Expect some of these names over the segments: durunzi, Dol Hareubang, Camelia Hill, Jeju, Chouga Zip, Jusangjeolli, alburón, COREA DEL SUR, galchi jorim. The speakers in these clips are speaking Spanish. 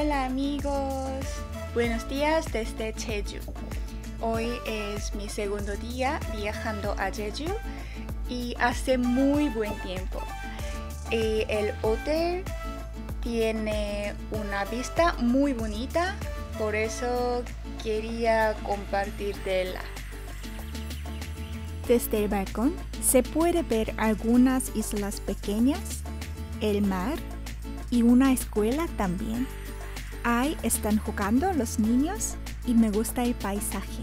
Hola amigos, buenos días desde Jeju. Hoy es mi segundo día viajando a Jeju y hace muy buen tiempo. El hotel tiene una vista muy bonita, por eso quería compartirla. Desde el balcón se puede ver algunas islas pequeñas, el mar y una escuela también. Ahí están jugando los niños y me gusta el paisaje.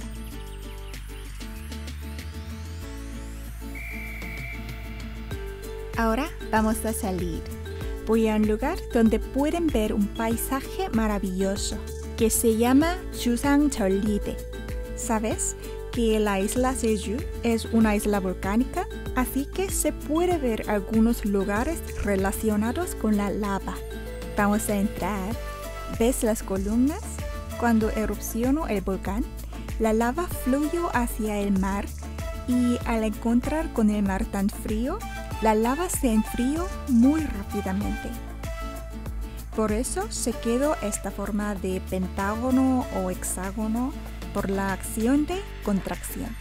Ahora vamos a salir. Voy a un lugar donde pueden ver un paisaje maravilloso que se llama Jusangjeolli. ¿Sabes que la isla Jeju es una isla volcánica? Así que se puede ver algunos lugares relacionados con la lava. Vamos a entrar. ¿Ves las columnas? Cuando erupcionó el volcán, la lava fluyó hacia el mar y al encontrar con el mar tan frío, la lava se enfrió muy rápidamente. Por eso se quedó esta forma de pentágono o hexágono por la acción de contracción.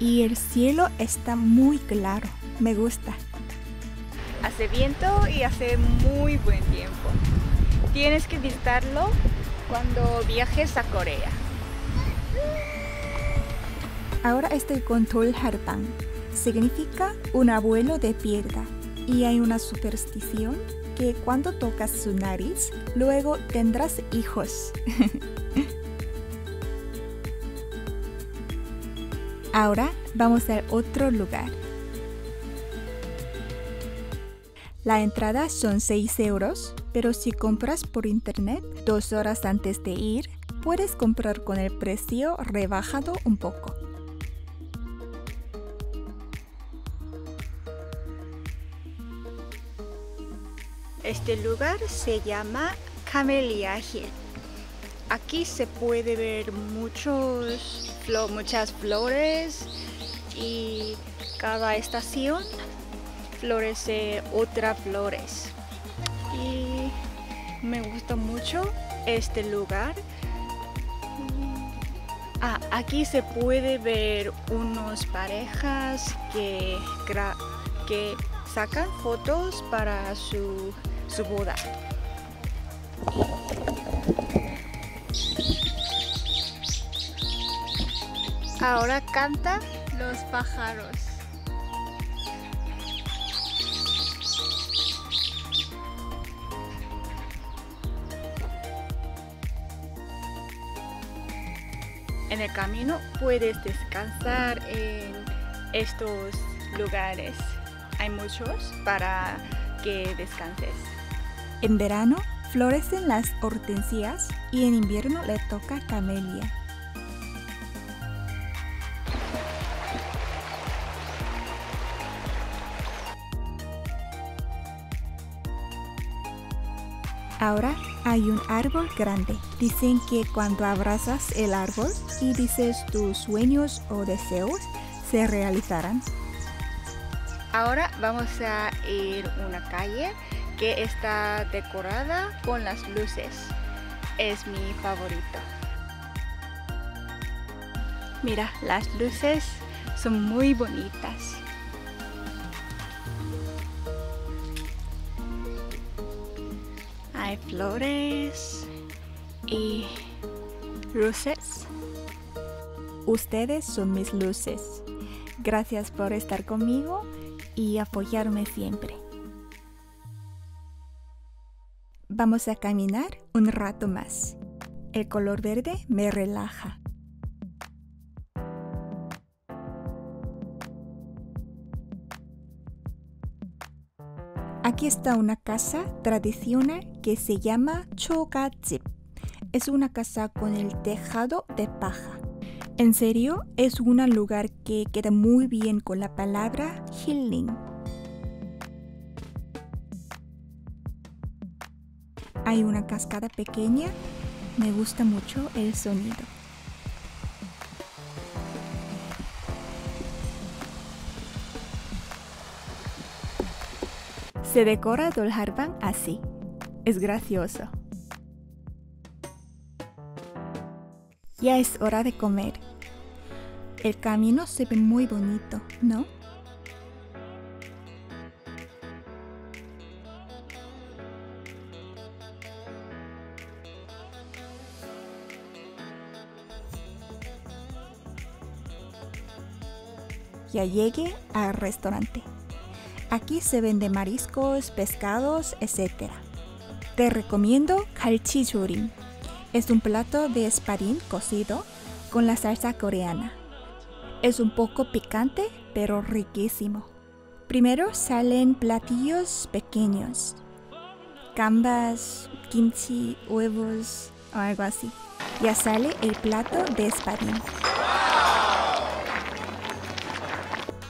Y el cielo está muy claro, me gusta. Hace viento y hace muy buen tiempo. Tienes que visitarlo cuando viajes a Corea. Ahora estoy con Dol Hareubang. Significa un abuelo de piedra. Y hay una superstición que cuando tocas su nariz, luego tendrás hijos. Ahora vamos a otro lugar. La entrada son 6 euros, pero si compras por internet 2 horas antes de ir, puedes comprar con el precio rebajado un poco. Este lugar se llama Camelia Hill. Aquí se puede ver muchas flores y cada estación florece otras flores. Y me gusta mucho este lugar. Aquí se puede ver unas parejas que sacan fotos para su boda. Ahora cantan los pájaros. En el camino puedes descansar en estos lugares. Hay muchos para que descanses. En verano florecen las hortensias y en invierno le toca camelia. Ahora hay un árbol grande. Dicen que cuando abrazas el árbol y dices tus sueños o deseos, se realizarán. Ahora vamos a ir a una calle que está decorada con las luces. Es mi favorito. Mira, las luces son muy bonitas. Hay flores y luces. Ustedes son mis luces. Gracias por estar conmigo y apoyarme siempre. Vamos a caminar un rato más. El color verde me relaja. Aquí está una casa tradicional que se llama Chouga Zip. Es una casa con el tejado de paja. En serio, es un lugar que queda muy bien con la palabra healing. Hay una cascada pequeña. Me gusta mucho el sonido. Se decora Dol Hareubang así. Es gracioso. Ya es hora de comer. El camino se ve muy bonito, ¿no? Ya llegué al restaurante. Aquí se vende mariscos, pescados, etc. Te recomiendo galchi jorim. Es un plato de espadín cocido con la salsa coreana. Es un poco picante, pero riquísimo. Primero salen platillos pequeños. Gambas, kimchi, huevos o algo así. Ya sale el plato de espadín.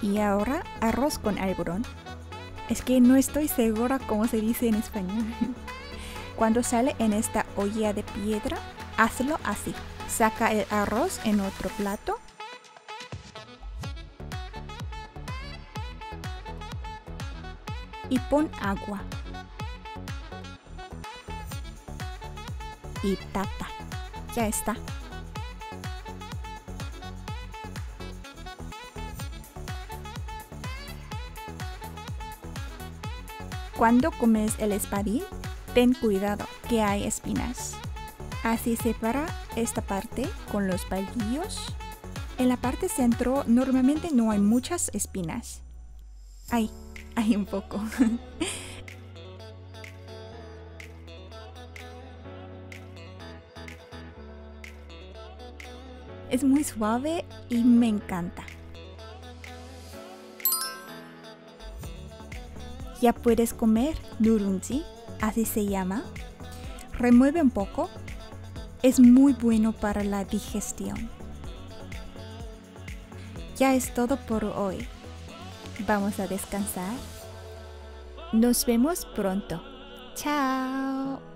Y ahora arroz con alburón. Es que no estoy segura cómo se dice en español. Cuando sale en esta olla de piedra, hazlo así. Saca el arroz en otro plato. Y pon agua. Y tapa. Ya está. Cuando comes el espadín, ten cuidado que hay espinas. Así separa esta parte con los palillos. En la parte centro normalmente no hay muchas espinas. Ay, hay un poco. Es muy suave y me encanta. Ya puedes comer durunzi, así se llama. Remueve un poco. Es muy bueno para la digestión. Ya es todo por hoy. Vamos a descansar. Nos vemos pronto. Chao.